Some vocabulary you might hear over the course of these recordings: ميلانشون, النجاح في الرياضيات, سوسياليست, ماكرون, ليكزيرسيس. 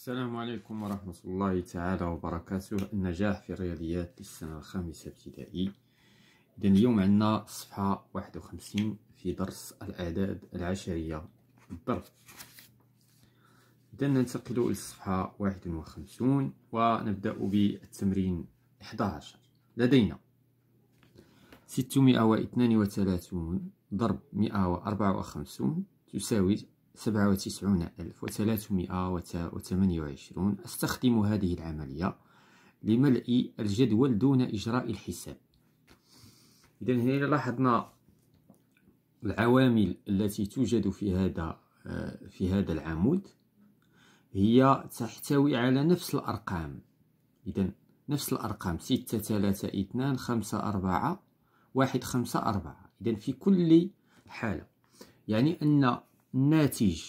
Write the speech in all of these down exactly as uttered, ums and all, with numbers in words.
السلام عليكم ورحمة الله تعالى وبركاته. النجاح في الرياضيات للسنة الخامسة ابتدائي. إذن اليوم عندنا صفحة واحد وخمسين في درس الأعداد العشرية بالضرب. إذن ننتقل إلى الصفحة واحد وخمسين ونبدأ بالتمرين إحدى عشر. لدينا ستمائة واثنين وثلاثين ضرب مائة وأربعة وخمسين تساوي سبعة وتسعون ألف وثلاثمائة وثمانية وعشرون. أستخدم هذه العملية لملء الجدول دون إجراء الحساب. إذا هنا لاحظنا العوامل التي توجد في هذا في هذا العمود هي تحتوي على نفس الأرقام. إذا نفس الأرقام ستة ثلاثة اثنان خمسة أربعة واحد خمسة أربعة. إذا في كل حالة يعني أن الناتج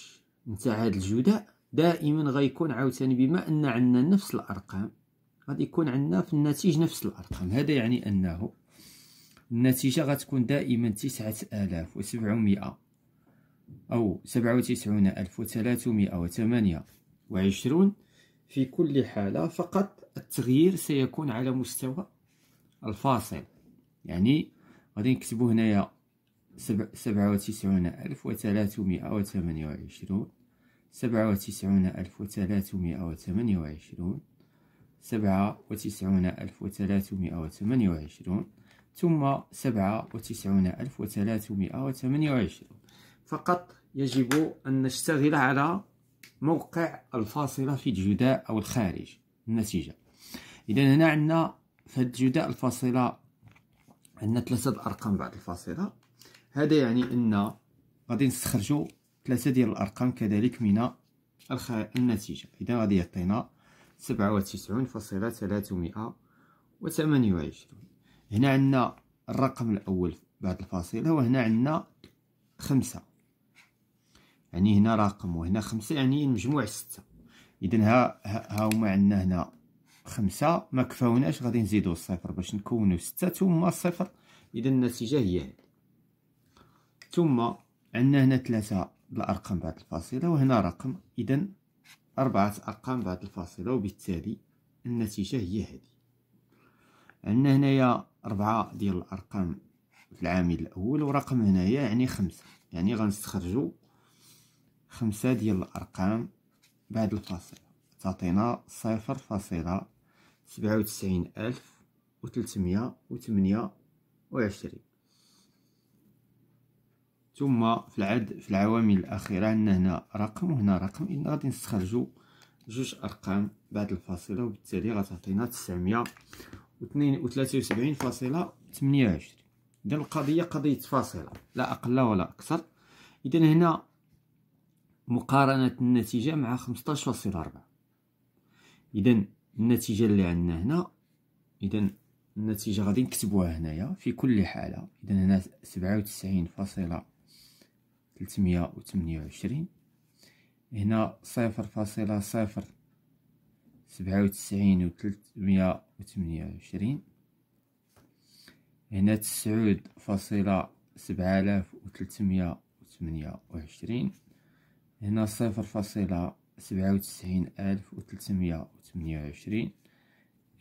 نتاع هاد الجداء دائما غيكون عاوتاني، بما ان عندنا نفس الارقام غادي يكون عندنا في الناتج نفس الارقام. هذا يعني انه النتيجه غتكون دائما تسعة آلاف وسبعمائة او سبعة وتسعون ألف وثلاثمائة وثمانية وعشرون في كل حاله، فقط التغيير سيكون على مستوى الفاصل. يعني غادي نكتبو هنايا سبعة وتسعون ألف وثلاثمائة وثمانية وعشرون، سبعة وتسعون ألف وثلاثمائة وثمانية وعشرون، سبعة وتسعون ألف وثلاثمائة وثمانية وعشرون، ثم سبعة وتسعون ألف وثلاثمائة وثمانية وعشرون. فقط يجب أن نشتغل على موقع الفاصلة في الجداء أو الخارج النتيجة. إذا هنا عندنا في الجداء الفاصلة عندنا ثلاثة أرقام بعد الفاصلة. هذا يعني ان غادي نستخرجوا ثلاثه ديال الارقام كذلك من الخ... النتيجه. اذا غادي يعطينا سبعة وتسعين فاصلة ثلاثمائة وثمانية وعشرين. هنا عندنا الرقم الاول بعد الفاصله، وهنا عندنا خمسة، يعني هنا رقم وهنا خمسة، يعني المجموع ستة. اذا ها ها هما عندنا هنا خمسة، ما كفاوناش غادي نزيدوا الصفر باش نكونوا ستة ثم الصفر. اذا النتيجه هي هذه. ثم عندنا هنا ثلاثة الأرقام بعد الفاصلة وهنا رقم، إذن أربعة أرقام بعد الفاصلة، وبالتالي النتيجة هي هذه. عندنا هنايا أربعة ديال الأرقام في العامل الأول ورقم هنايا يعني خمسة، يعني غنستخرجو خمسة ديال الأرقام بعد الفاصلة تعطينا صفر فاصلة سبعة وتسعين ألف وثلاثمائة وثمانية وعشرين. ثم في العد في العوامل الاخيره عندنا هنا رقم وهنا رقم، إذن غادي نستخرجوا جوج ارقام بعد الفاصله وبالتالي غتعطينا تسعمائة واثنين وثلاثين فاصلة ثمانية وعشرين. اذا القضيه قضيه فاصله لا اقل ولا اكثر. اذا هنا مقارنه النتيجه مع خمسة عشر فاصلة أربعة. اذا النتيجه اللي عندنا هنا، اذا النتيجه غادي نكتبوها هنايا في كل حاله. اذا هنا سبعة وتسعين فاصلة ثلاثمائة وثمانية وعشرين، هنا صفر فاصلة صفر سبعة وتسعين وثلاثمائة وثمانية وعشرين، هنا تسعود فاصلة سبعة آلاف وثلاثمائة وثمانية وعشرين، هنا صفر فاصلة سبعة وتسعين ألف وثلاثمائة وثمانية وعشرين،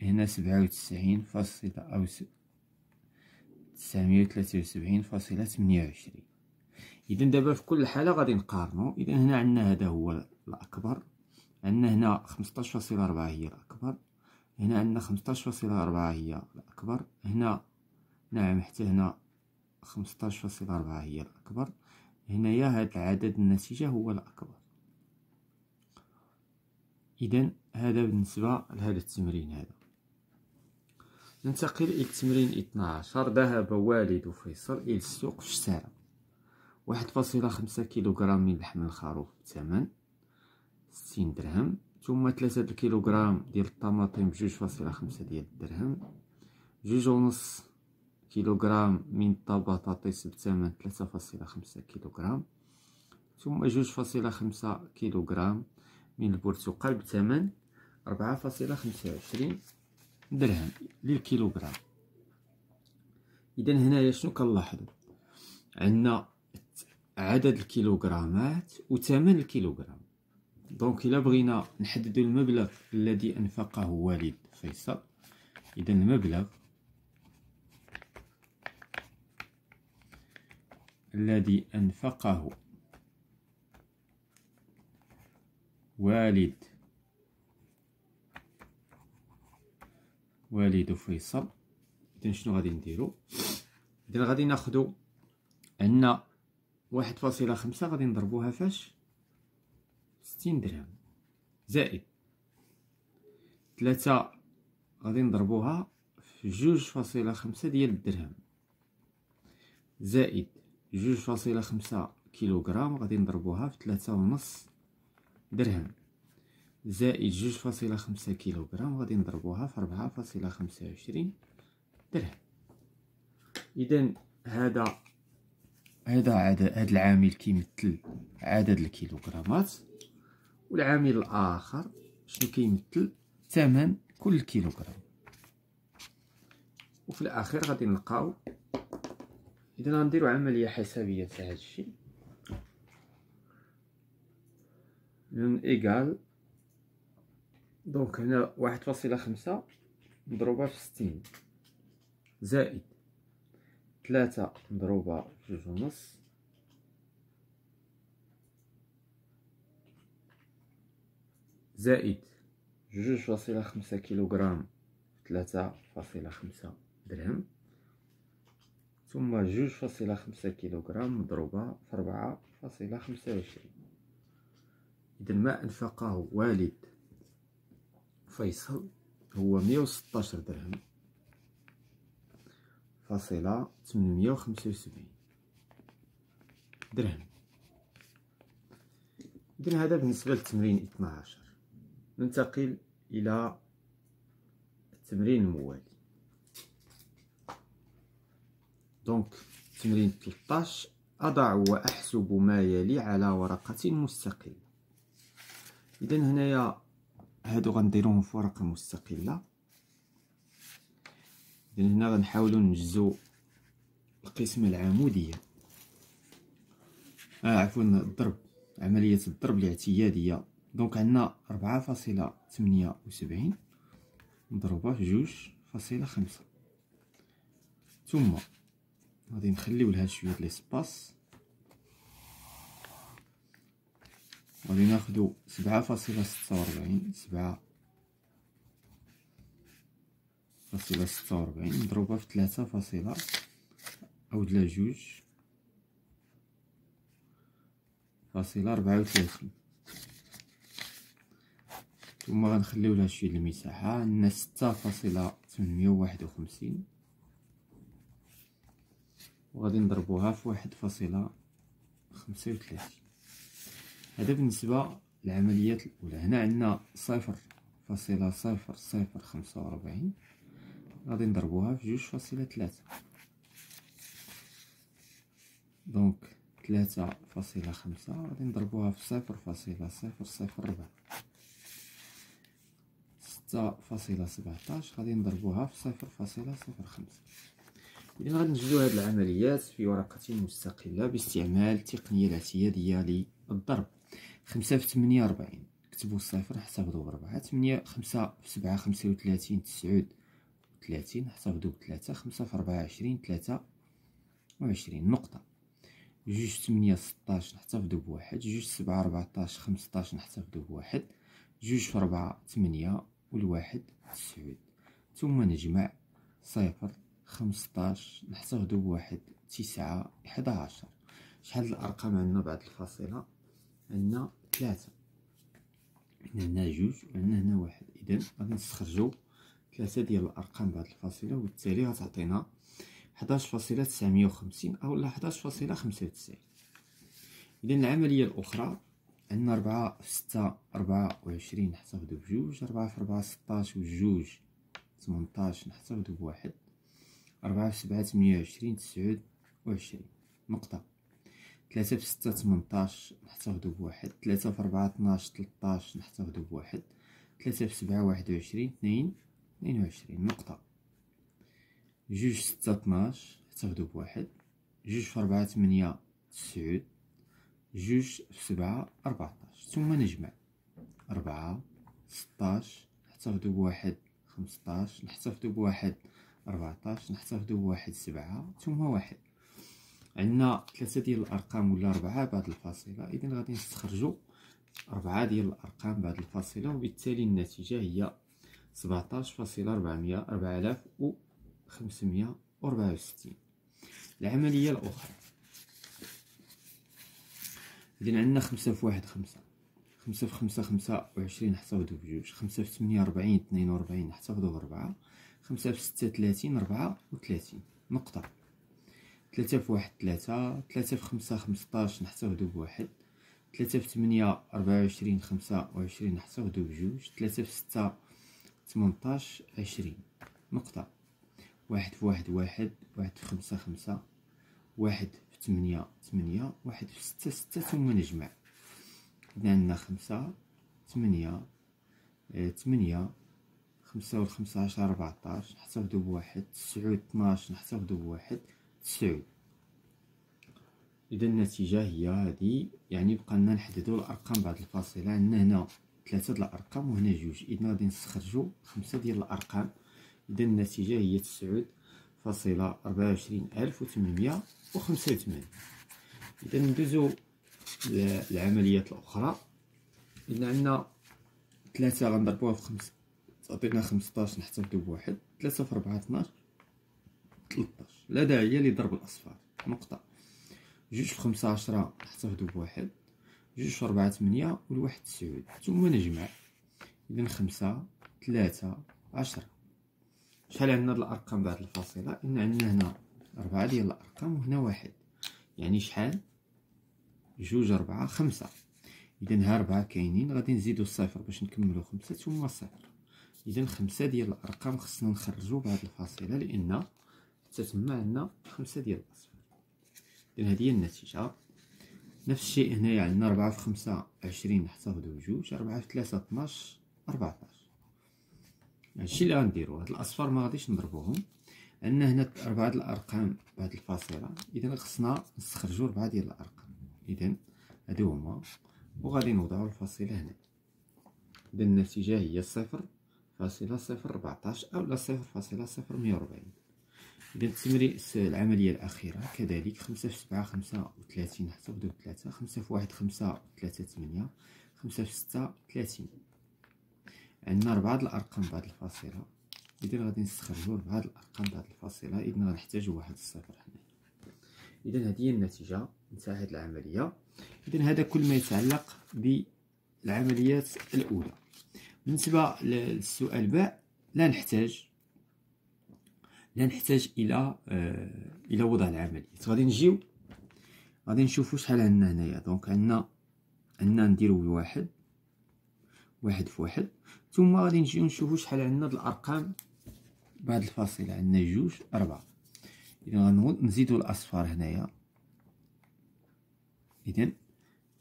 هنا سبعة وتسعين فاصلة أو تسعمائة وثلاثة وسبعين فاصلة ثمانية وعشرين. إذا دابا في كل حالة غادي نقارنو. إذا هنا عندنا هذا هو الأكبر، عندنا هنا خمسطاش فاصلة أربعة هي الأكبر، هنا عندنا خمسطاش فاصلة أربعة هي الأكبر، هنا نعم حتى هنا خمسطاش فاصلة أربعة هي الأكبر، هنايا هاد العدد النتيجة هو الأكبر. إذا هذا بالنسبة لهذا التمرين هذا. ننتقل إلى التمرين اثني عشر. ذهب والد فيصل إلى السوق فاشترى واحد فاصلة خمسة كيلوغرام من لحم الخروف بثمن ستين درهم، ثم ثلاثة الكيلوغرام ديال الطماطم بجوج فاصلة خمسة ديال الدرهم، جوج ونص كيلوغرام من البطاطس بثمن ثلاثة فاصلة خمسة كيلوغرام، ثم جوج فاصلة خمسة كيلوغرام من البرتقال بثمن أربعة فاصلة خمسة وعشرين درهم للكيلوغرام. إذا هنايا شنو كنلاحظو؟ عندنا عدد الكيلوغرامات وثمن الكيلوغرام. دونك إلا بغينا نحددو المبلغ الذي أنفقه والد فيصل، إذا المبلغ الذي أنفقه والد والد فيصل، إذا شنو غادي نديرو؟ إذا غادي ناخدو عندنا واحد فاصلة خمسة غادي نضربوها فاش ستين درهم زائد ثلاثة غادي نضربوها في جوج فاصلة خمسة ديال الدرهم زائد جوج فاصلة خمسة كيلوغرام غادي نضربوها في ثلاثة ونص درهم زائد جوج فاصلة خمسة كيلوغرام غادي نضربوها في ربعة فاصلة خمسة وعشرين درهم. إذن هذا هذا عدد هذا العامل كيمثل عدد الكيلوغرامات، والعامل الآخر شنو كيمثل؟ ثمن كل كيلوغرام. وفي الأخير غادي نلقاو، إذا غنديرو عملية حسابية تاع هادشي، إذن إيكال دونك هنا واحد فاصلة خمسة مضروبة في ستين زائد ثلاثة مضروبة في جوج ونص زائد جوج فاصلة خمسة كيلوغرام ثلاثة فاصلة خمسة درهم، ثم جوج فاصلة خمسة كيلوغرام مضروبة في أربعة فاصلة خمسة وعشرين. إذا ما أنفقه والد فيصل هو مية وستاشر درهم فاصلة ثمنمية وخمسة وسبعين درهم. إذن هذا بالنسبة للتمرين اثنا عشر. ننتقل إلى التمرين الموالي. دونك تمرين ثلاثة عشر، أضع وأحسب ما يلي على ورقة مستقلة. إذن هنايا هادو غنديروهم في ورقة مستقلة. إذن هنا غنحاولو نجزو القسمة العمودية، آه عفوا الضرب، عملية الضرب الاعتيادية. دونك عندنا ربعة فاصلة ثمانية وسبعين مضروبة في جوج فاصلة خمسة، ثم غادي نخليو لها شوية ليسباس، غادي ناخدو سبعة فاصلة ستة وربعين سبعة فاصلة ستة وربعين مضروبة في ثلاثة فاصلة أو دلا جوج فاصلة ربعة وثلاثين، ثم غنخليو لها شويه المساحه. عندنا ستة فاصلة ثمنمية وواحد وخمسين وغادي نضربوها في واحد فاصلة خمسة وثلاثين. هذا بالنسبه للعمليات الاولى. هنا عندنا صفر فاصلة صفر صفر خمسة وربعين غادي نضربوها في جوج فاصلة ثلاثة، دونك ثلاثة فاصلة خمسة غادي نضربوها في صفر فاصلة صفر صفر ربعة. ستة فاصلة سبعتاش غادي نضربوها في صفر فاصلة صفر خمسة. إذا غادي نجزو هاد العمليات في ورقة مستقلة باستعمال التقنية الاعتيادية للضرب. خمسة في ثمانية ربعين، كتبو الصفر حسبدو بربعة. ثمانية خمسة في سبعة خمسة وثلاثين تسعود وثلاثين حسبدو بثلاثة. خمسة في ربعة عشرين ثلاثة وعشرين نقطة. جوج ثمانية ستاش نحتفظو بواحد. جوج سبعة ربعتاش خمسطاش نحتفظو بواحد. جوج في ربعة ثمانية والواحد تسعود، ثم نجمع صفر خمسطاش نحتفظو بواحد تسعة إحدى عشر. شحال الأرقام عندنا بعد الفاصلة؟ عندنا ثلاثة، هنا جوج وعندنا هنا واحد. إذن غادي نستخرجو ثلاثة ديال الأرقام بعد الفاصلة، وبالتالي غتعطينا حداش فاصلة تسعمية وخمسين أو لا حداش فاصلة خمسة وتسعين. إذا العملية الأخرى عندنا ربعة في ستة ربعة وعشرين نحتفظو بجوج. ربعة في ربعة ستاش وجوج ثمنطاش نحتفظو بواحد. ربعة في سبعة ثمانية وعشرين تسعود وعشرين نقطة. ثلاثة في ستة ثمنطاش نحتفظو بواحد. ثلاثة في ربعة اثناش ثلطاش نحتفظو بواحد. ثلاثة في سبعة واحد وعشرين اثنين اثنين وعشرين نقطة. جوج ستة اثناش نحتفظو بواحد. جوج في ربعة ثمانية تسعود. جوج في سبعة أربعتاش، ثم نجمع أربعة، ستاش، نحتفظو بواحد خمسطاش، نحتفظو بواحد أربعطاش، نحتفظو بواحد سبعة، ثم واحد. عندنا ثلاثة ديال الأرقام ولا أربعة بعد الفاصلة، إذن غادي نستخرجو أربعة ديال الأرقام بعد الفاصلة، وبالتالي النتيجة هي سبعطاش فاصلة أربعمية أربعة آلاف وخمسمية وربعة وستين. العملية الأخرى، إذن عندنا خمسة في واحد خمسة، خمسة في خمسة خمسة وعشرين نحتفظو بجوج، خمسة في ثمانية ربعين اثنين وربعين نحتفظو بربعة، خمسة في ستة ثلاثين ربعة وثلاثين نقطة، ثلاثة في واحد ثلاثة، ثلاثة في خمسة خمسطاش نحتفظو بواحد، ثلاثة في ثمانية ربعة وعشرين خمسة وعشرين نحتفظو بجوج، ثلاثة في ستة ثمنطاش عشرين نقطة، واحد في واحد واحد، واحد في خمسة خمسة، واحد في ثمانية ثمانية، واحد في ستة ستة، ثم نجمع. إذن عندنا خمسة ثمانية ثمانية، خمسة والخمسة عشرة أربعطاش نحتفظو بواحد، تسعود اثناش نحتفظو بواحد تسعود. إذا النتيجة هي هذه، يعني بقى لنا نحددو الأرقام بعد الفاصلة. عندنا هنا ثلاثة د الأرقام وهنا جوج، إذن غادي نستخرجو خمسة ديال الأرقام، إذا النتيجة هي تسعود فاصلة ربعة وعشرين ألف وثمنمية وخمسة وثمانين. إذا ندوزو العمليات الأخرى، إذن عندنا ثلاثة غنضربوها في خمسة، تعطينا خمسطاش نحتفظو بواحد، ثلاثة في ربعة اثناش ثلطاش، لا داعي لضرب الأصفار نقطة، جوج في خمسة عشرة نحتفظو بواحد، جوج في ربعة ثمانية والواحد تسعود، ثم نجمع. إذن خمسة ثلاثة عشرة. شحال عندنا د الأرقام بعد الفاصلة؟ إن عندنا هنا أربعة ديال الأرقام وهنا واحد، يعني شحال؟ جوج ربعة خمسة، إذن ها ربعة كاينين، غادي نزيدو الصفر باش نكملو خمسة ثم صفر. إذن خمسة ديال الأرقام خصنا نخرجو بعد الفاصلة، لأن تتم عندنا خمسة ديال الأصفار. إذن هذه هي النتيجة. نفس الشيء هنايا، عندنا ربعة في خمسة عشرين نحتفظو بجوج، ربعة في ثلاثة اثناش أربعطاش. هادشي اللي غنديرو، هاد الأصفار مغاديش نضربوهم. عندنا هنا أربعة ديال الأرقام بعد الفاصلة، إذن خصنا نستخرجو ربعة ديال الأرقام، إذن هادو هما، وغادي نوضعو الفاصلة هنا. إذن النتيجة هي صفر فاصلة صفر ربعطاش أولا صفر فاصلة صفر مية وربعين. إذن تمرين العملية الأخيرة كذلك، خمسة في سبعة خمسة وثلاثين نحتفظو بثلاثة، خمسة في واحد خمسة ثلاثة ثمانية، خمسة في ستة ثلاثين. عندنا ربعة الأرقام بعد الفاصلة، إذن غادي نستخرجو ربعة الأرقام بعد الفاصلة، إذن غنحتاجو واحد الصفر هنا. إذن هذه هي النتيجة نتاع هذه العملية. إذن هذا كل ما يتعلق بالعمليات الأولى. بالنسبة للسؤال باء، لا نحتاج لا نحتاج إلى آه إلى وضع العمليات. غادي نجيو غادي نشوفو شحال عندنا هنايا. دونك عندنا عندنا نديرو بواحد، واحد في واحد، ثم غادي نجيو نشوفو شحال عندنا د الأرقام بعد الفاصلة. عندنا جوج أربعة، إذن غنزيدو الأصفار هنايا، إذن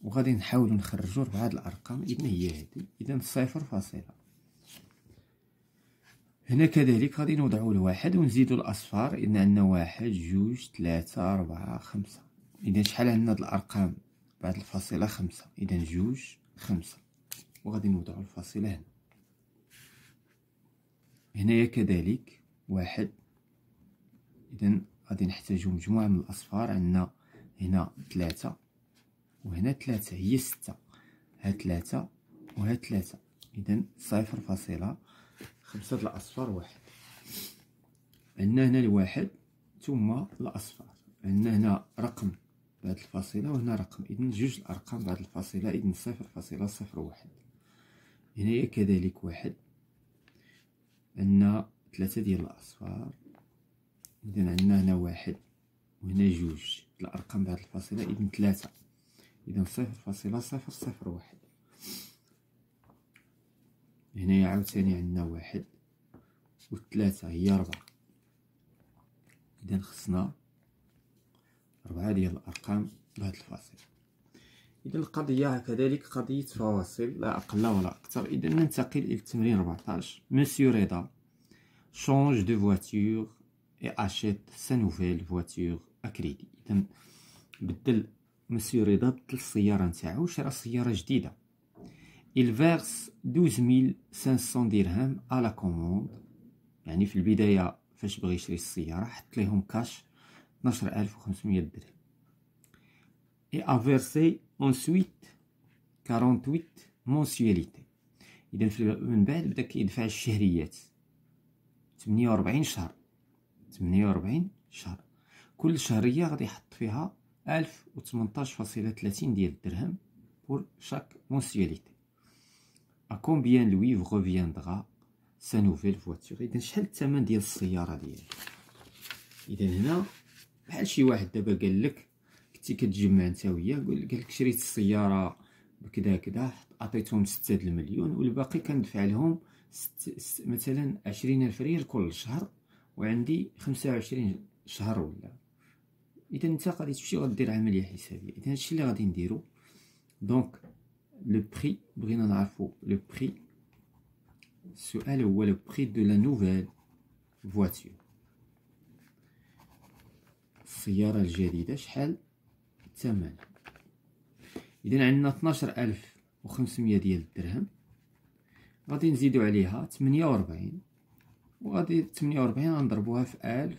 وغادي نحاولو نخرجو ربعة الأرقام، إذن هي هادي، إذن صفر فاصلة. هنا كذلك غادي نوضعو الواحد ونزيدو الأصفار، إذن عندنا واحد جوج ثلاثة ربعة خمسة. إذن شحال عندنا د الأرقام بعد الفاصلة؟ خمسة، إذن جوج خمسة، وغادي نوضعو الفاصلة هنا. هنايا كذلك واحد، إذن غادي نحتاجو مجموعة من الأصفار، عندنا هنا ثلاثة وهنا ثلاثة، هي ستة، ها ثلاثة وها ثلاثة، إذن صفر فاصلة خمسة الأصفار واحد. عندنا هنا الواحد ثم الأصفار، عندنا هنا رقم بعد الفاصلة وهنا رقم، إذن جوج الأرقام بعد الفاصلة، إذن صفر فاصلة صفر واحد. هنايا كذلك واحد، عندنا ثلاثة ديال الأصفار، إذن عندنا هنا واحد وهنا جوج الأرقام بعد الفاصلة، إذن ثلاثة، إذن صفر فاصلة صفر صفر واحد. هنايا عاوتاني عندنا واحد وثلاثة هي ربعة، إذن خصنا ربعة ديال الأرقام بعد الفاصلة. إذن القضية كذلك قضية فواصل لا أقل ولا أكثر. إذن ننتقل إلى التمرين أربعطاش. مسيو رضا change de voiture et achète sa nouvelle voiture à crédit. إذن بدل مسيو رضا بدل السيارة نتاعو وشرا سيارة جديدة. il verse douze mille cinq cents درهم à la commande. يعني في البداية فاش بغى يشري السيارة حط لهم كاش اثنا عشر ألف وخمسمائة درهم. et a versé ensuite quarante-huit mensualités. إذا من بعد بدا كيدفع الشهريات ثمانية وأربعين شهر، ثمانية وأربعين شهر، كل شهرية غادي يحط فيها ألف وثمنطاش فاصلة ثلاثين ديال الدرهم pour chaque mensualité. à combien lui reviendra sa nouvelle voiture؟ إذا شحال الثمن ديال السيارة ديالو؟ إذا هنا بحال شي واحد دابا قال لك كنتي كتجمع نتا وياه قال لك شريت السيارة بكذا كذا، عطيتهم ستة د المليون والباقي كندفع لهم مثلا عشرين ألف ريال كل شهر وعندي خمسة وعشرين شهر ولا. إذا نتا غادي تمشي غدير عملية حسابية. إذا هادشي اللي غادي نديرو. دونك لو بخي، بغينا نعرفو لو بخي. السؤال هو لو بخي دو لا نوفيل فواتيور، السيارة الجديدة شحال الثمن. إذا عندنا اثناشر ألف وخمسمية ديال الدرهم، غادي نزيدو عليها ثمانية وأربعين، وغادي ثمانية وأربعين غنضربوها في ألف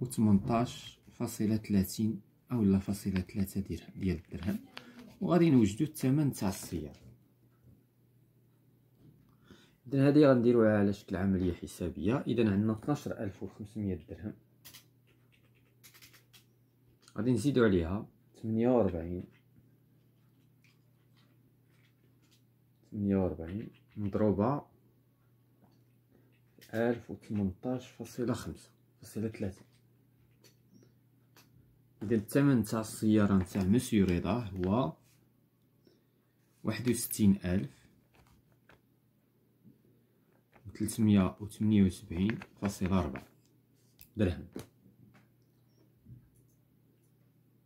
وثمنطاش فاصلة ثلاثين أولا فاصلة ثلاثة ديال الدرهم، وغادي نوجدو الثمن تاع السيارة. إذا هادي غنديروها على شكل عملية حسابية. إذا عندنا اثناشر ألف وخمسمية درهم، غادي نزيدو عليها ثمانية وأربعين، ثمانية وأربعين مضروبة ألف وثمنطاش فاصلة خمسة فاصلة ثلاثة. إذا الثمن تاع السيارة نتاع مسيو رضا هو واحد وستين ألف وثلاثمية وثمانية وسبعين فاصلة أربعة درهم.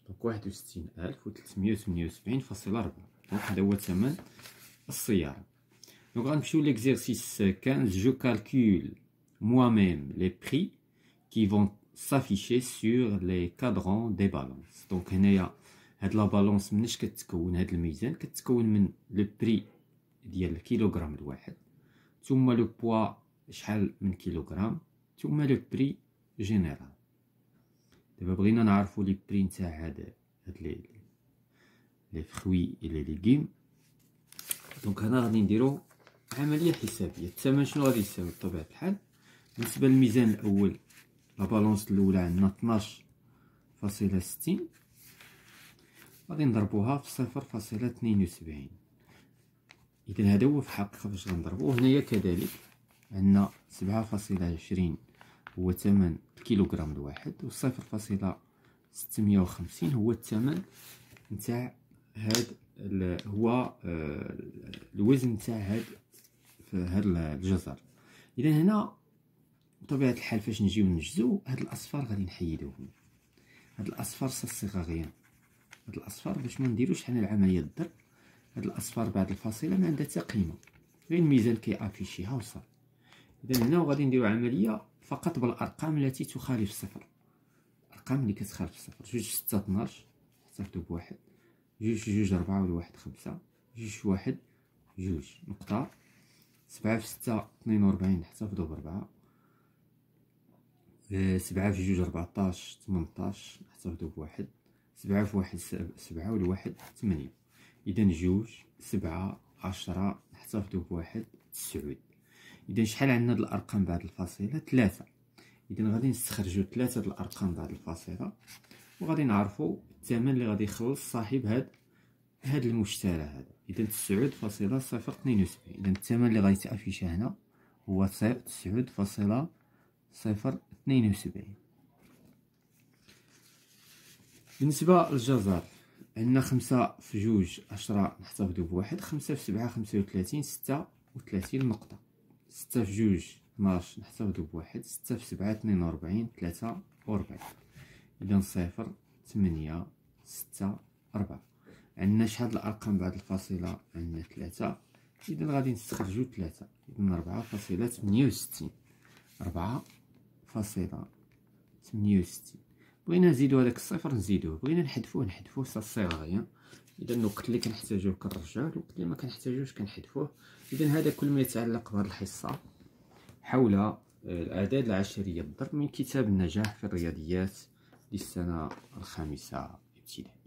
دونك واحد وستين ألف وثلاثمية وثمانية وسبعين فاصلة أربعة، دونك هذا هو ثمن السيارة. دونك غنمشيو ليكزيرسيس quinze. جو كالكول moi-même les prix qui vont s'afficher sur les cadrans des balances. دونك هنايا هاد لا بالونس مناش كتكون؟ هاد الميزان كتكون من لو بري ديال الكيلوغرام الواحد، ثم لو بوا شحال من كيلوغرام، ثم لو بري جينيرال. دابا بغينا نعرفو لي بري نتاع هاد هاد لي لي فخوي لي ليغيم. دونك هنا غادي نديرو عمليه حسابيه. الثمن شنو غادي يساوي؟ بطبيعه الحال بالنسبه للميزان الاول لا بالونس الاولى عندنا اثناش فاصله ستين، غادي نضربوها في صفر فاصله اثنين وسبعين. اذا هذا هو في الحقيقه باش غنضربوه. هنايا كذلك عندنا سبعه فاصله عشرين هو ثمن الكيلوغرام الواحد، و صفر فاصله ستميه وخمسين هو الثمن نتاع هاد هو الوزن تاع هاد في هاد الجزر. اذا هنا بطبيعه الحال فاش نجيو نجزو هاد الاصفر غادي نحيدوهم، هاد الاصفر صغاريان، هاد الاصفر باش ما نديروش حنا العمليه الضرب. هاد الاصفر بعد الفاصله ما عندها حتى قيمه، غير الميزان كيافيشيها وصافي. اذا هنا غادي نديرو عمليه فقط بالارقام التي تخالف الصفر، الارقام اللي كتخالف الصفر. جوج ستة اثناش حسبتو بواحد، جوج جوج ربعة والواحد خمسة، جوج واحد جوج نقطة، سبعة في ستة اثنين وربعين نحتفظو بربعة، سبعة في جوج ربعطاش تمنطاش نحتفظو بواحد، سبعة في واحد سبعة والواحد ثمانية. إذا جوج سبعة عشرة نحتفظو بواحد تسعود. إذا شحال عندنا د الأرقام بعد الفاصلة؟ ثلاثة. إذا غادي نستخرجو ثلاثة د الأرقام بعد الفاصلة، وغادي نعرفو الثمن اللي غادي يخلص صاحب هاد هاد المشترى هذا. اذا تسعود فاصله صفر اثنين وسبعين، اذا الثمن اللي غادي يتافيش هنا هو تسعود فاصله صفر اثنين وسبعين. بالنسبه للجزر عندنا خمسة في جوج عشرة نحتفظو بواحد، خمسة في سبعة خمسة وثلاثين ستة وثلاثين نقطة، ستة في جوج اثناش نحتفظو بواحد، ستة في سبعة اثنين وأربعين ثلاثة وأربعين. اذا صفر ثمانية ستة أربعة. عندنا شحال الأرقام بعد الفاصلة؟ عندنا ثلاثة. إذا غادي نستخرجو ثلاثة، إذا أربعة فاصلة ثمانية وستين، أربعة فاصلة ثمانية وستين. بغينا نزيدو هداك الصفر نزيدوه، بغينا نحذفوه نحذفوه، صافي صغير. اذا النقط اللي كنحتاجوه كنرجعوه، الوقت اللي ما كنحتاجوش كنحذفوه. اذا هذا كل ما يتعلق بهذه الحصه حول الاعداد العشريه الضرب من كتاب النجاح في الرياضيات للسنه الخامسه ابتدائي.